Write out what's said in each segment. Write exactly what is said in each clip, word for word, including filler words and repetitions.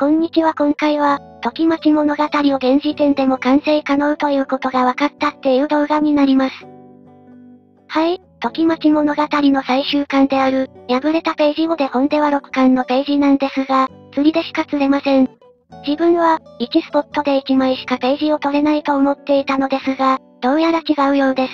こんにちは。今回は、時町物語を現時点でも完成可能ということが分かったっていう動画になります。はい、時町物語の最終巻である、破れたページごで本ではろっかんのページなんですが、釣りでしか釣れません。自分は、いちスポットでいちまいしかページを取れないと思っていたのですが、どうやら違うようです。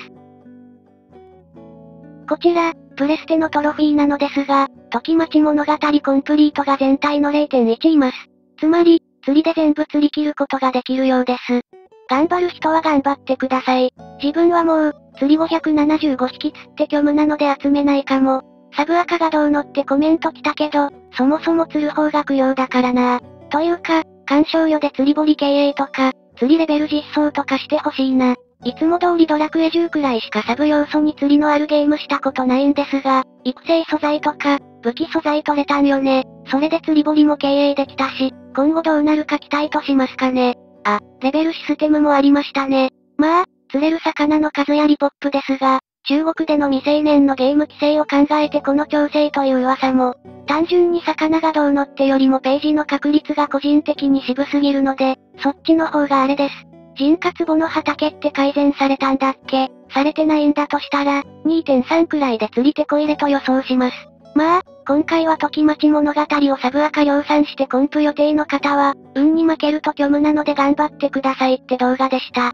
こちら、プレステのトロフィーなのですが、時町物語コンプリートが全体の ゼロ点いち います。つまり、釣りで全部釣り切ることができるようです。頑張る人は頑張ってください。自分はもう、釣りごひゃくななじゅうごひき釣って虚無なので集めないかも。サブアカがどうのってコメント来たけど、そもそも釣る方が供養だからな。というか、観賞魚で釣り堀経営とか、釣りレベル実装とかしてほしいな。いつも通りドラクエじゅうくらいしかサブ要素に釣りのあるゲームしたことないんですが、育成素材とか、武器素材取れたんよね。それで釣り堀も経営できたし、今後どうなるか期待としますかね。あ、レベルシステムもありましたね。まあ、釣れる魚の数やリポップですが、中国での未成年のゲーム規制を考えてこの調整という噂も、単純に魚がどうのってよりもページの確率が個人的に渋すぎるので、そっちの方があれです。人活簿の畑って改善されたんだっけ？されてないんだとしたら、にてんさん くらいで釣りてこ入れと予想します。まあ、今回は時町物語をサブアカ量産してコンプ予定の方は、運に負けると虚無なので頑張ってくださいって動画でした。